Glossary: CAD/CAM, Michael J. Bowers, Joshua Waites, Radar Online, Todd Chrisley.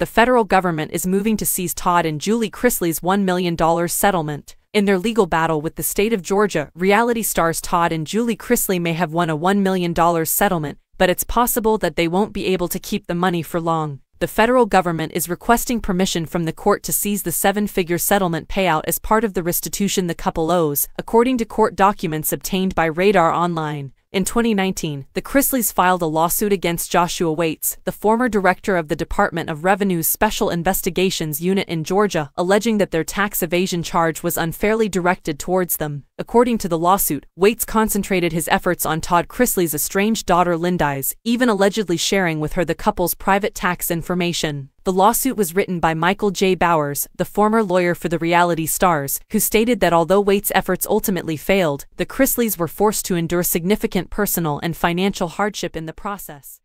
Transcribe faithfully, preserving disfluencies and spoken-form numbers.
the federal government is moving to seize Todd and Julie Chrisley's one million dollar settlement. In their legal battle with the state of Georgia, reality stars Todd and Julie Chrisley may have won a one million dollar settlement, but it's possible that they won't be able to keep the money for long. The federal government is requesting permission from the court to seize the seven-figure settlement payout as part of the restitution the couple owes, according to court documents obtained by Radar Online. In twenty nineteen, the Chrisleys filed a lawsuit against Joshua Waites, the former director of the Department of Revenue's Special Investigations Unit in Georgia, alleging that their tax evasion charge was unfairly directed towards them. According to the lawsuit, Waites concentrated his efforts on Todd Chrisley's estranged daughter Lindsay, even allegedly sharing with her the couple's private tax information. The lawsuit was written by Michael J. Bowers, the former lawyer for the reality stars, who stated that although Waites' efforts ultimately failed, the Chrisleys were forced to endure significant personal and financial hardship in the process.